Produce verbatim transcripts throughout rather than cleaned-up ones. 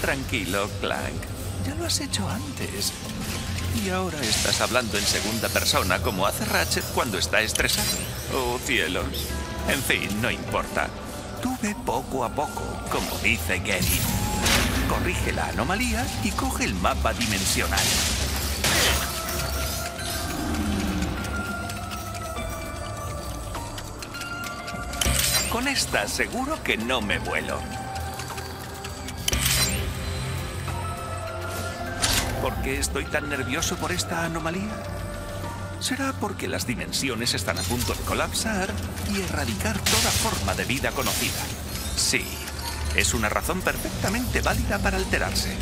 Tranquilo, Clank. Ya lo has hecho antes. Y ahora estás hablando en segunda persona como hace Ratchet cuando está estresado. Oh, cielos. En fin, no importa. Tú ve poco a poco, como dice Gedi. Corrige la anomalía y coge el mapa dimensional. Con esta seguro que no me vuelo. ¿Por qué estoy tan nervioso por esta anomalía? Será porque las dimensiones están a punto de colapsar y erradicar toda forma de vida conocida. Sí, es una razón perfectamente válida para alterarse.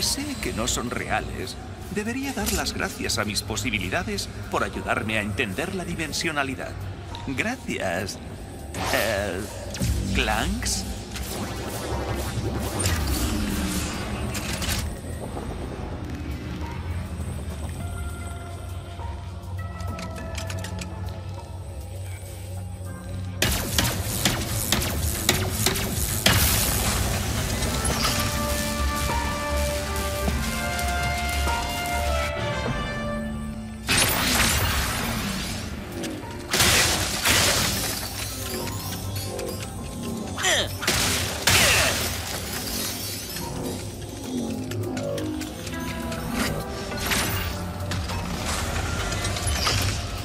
Sé que no son reales. Debería dar las gracias a mis posibilidades por ayudarme a entender la dimensionalidad. Gracias. Eh, ¿Clanks?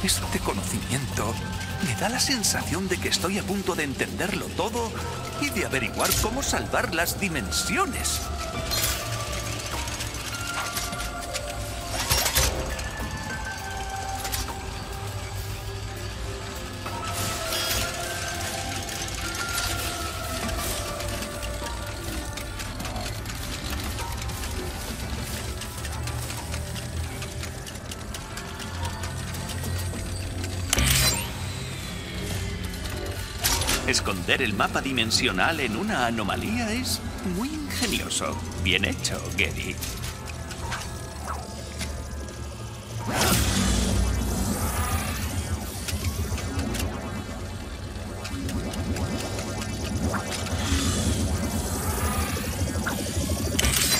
Este conocimiento me da la sensación de que estoy a punto de entenderlo todo y de averiguar cómo salvar las dimensiones. Esconder el mapa dimensional en una anomalía es muy ingenioso. Bien hecho, Gedi.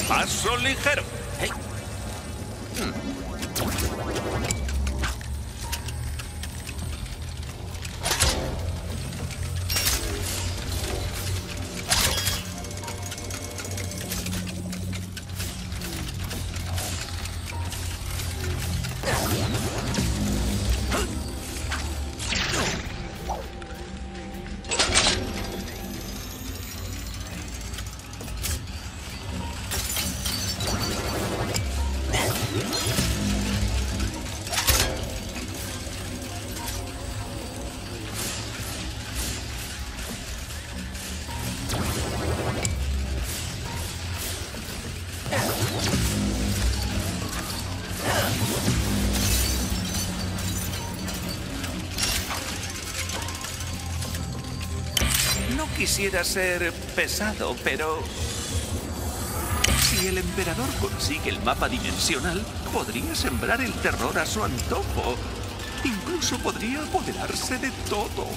Paso ligero. Hey. Hmm. Quisiera ser pesado, pero si el emperador consigue el mapa dimensional, podría sembrar el terror a su antojo. Incluso podría apoderarse de todo.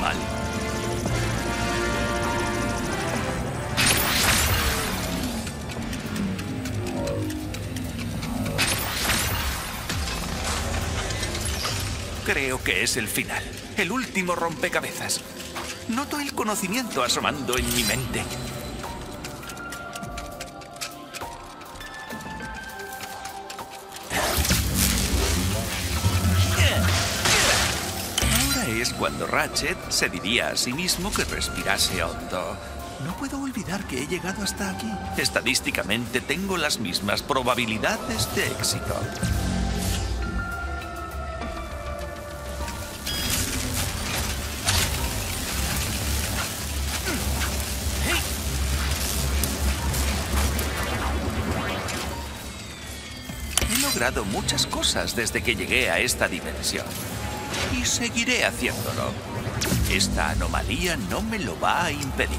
mal. Creo que es el final, el último rompecabezas. Noto el conocimiento asomando en mi mente. Ahora es cuando Ratchet se diría a sí mismo que respirase hondo. No puedo olvidar que he llegado hasta aquí. Estadísticamente tengo las mismas probabilidades de éxito. Muchas cosas desde que llegué a esta dimensión. Y seguiré haciéndolo. Esta anomalía no me lo va a impedir.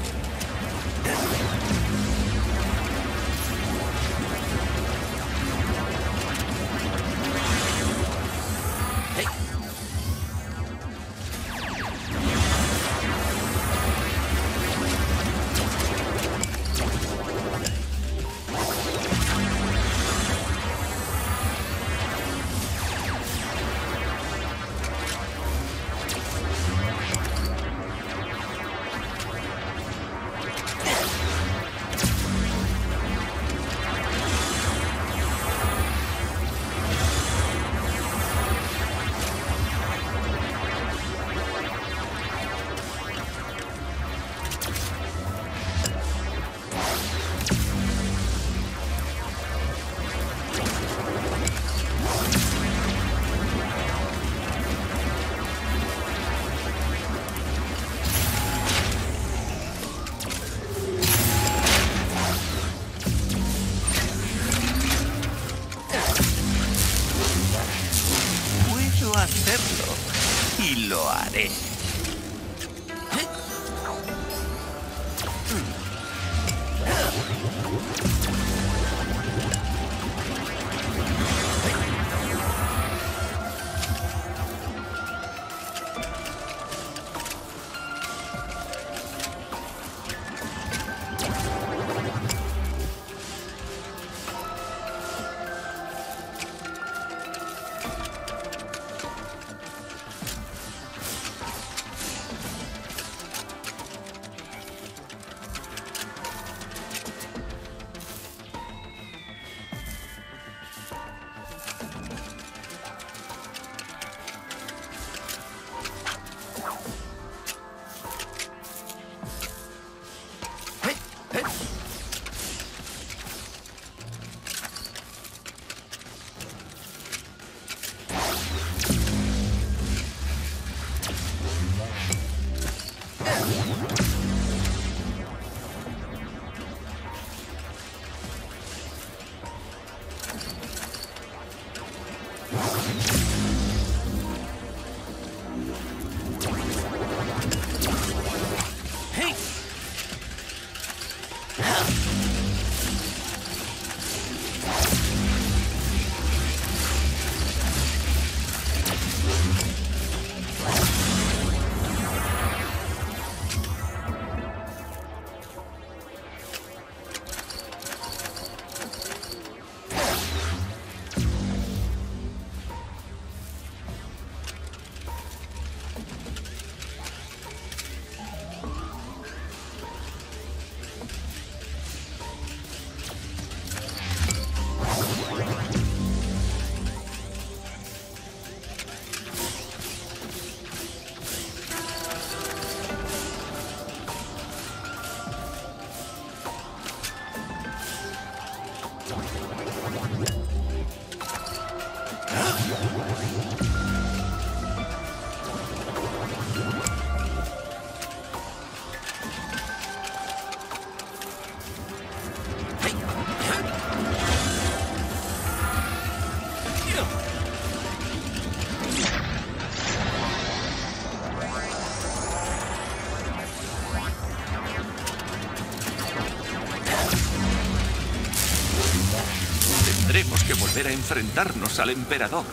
Volver a enfrentarnos al emperador,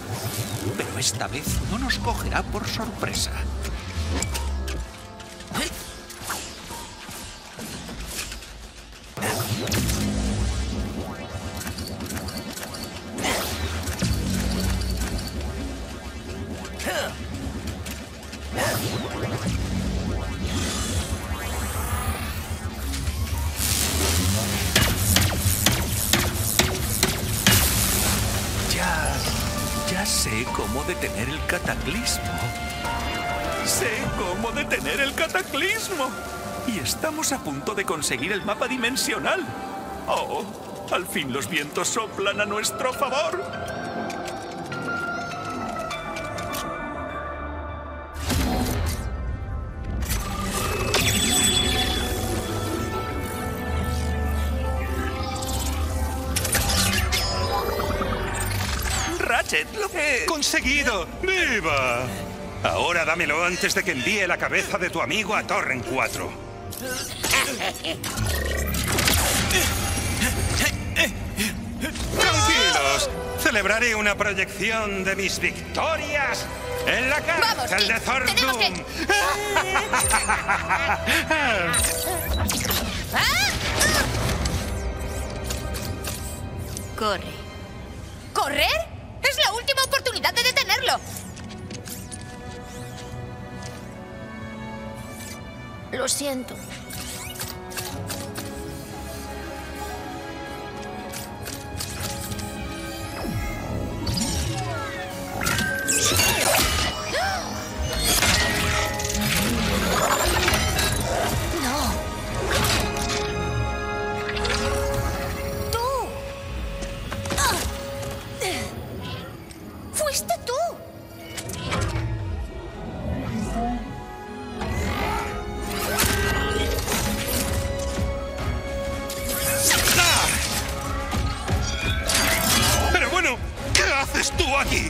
pero esta vez no nos cogerá por sorpresa. Ya... ya sé cómo detener el cataclismo. Sé cómo detener el cataclismo. Y estamos a punto de conseguir el mapa dimensional. ¡Oh! Al fin los vientos soplan a nuestro favor. ¡Ratchet, lo he conseguido! ¡Viva! Ahora dámelo antes de que envíe la cabeza de tu amigo a Torren cuatro. Tranquilos, celebraré una proyección de mis victorias en la cárcel de Thor Doom. Que... Corre. ¿Correr? Es la última oportunidad de detenerlo. Lo siento. ¿Qué haces tú aquí?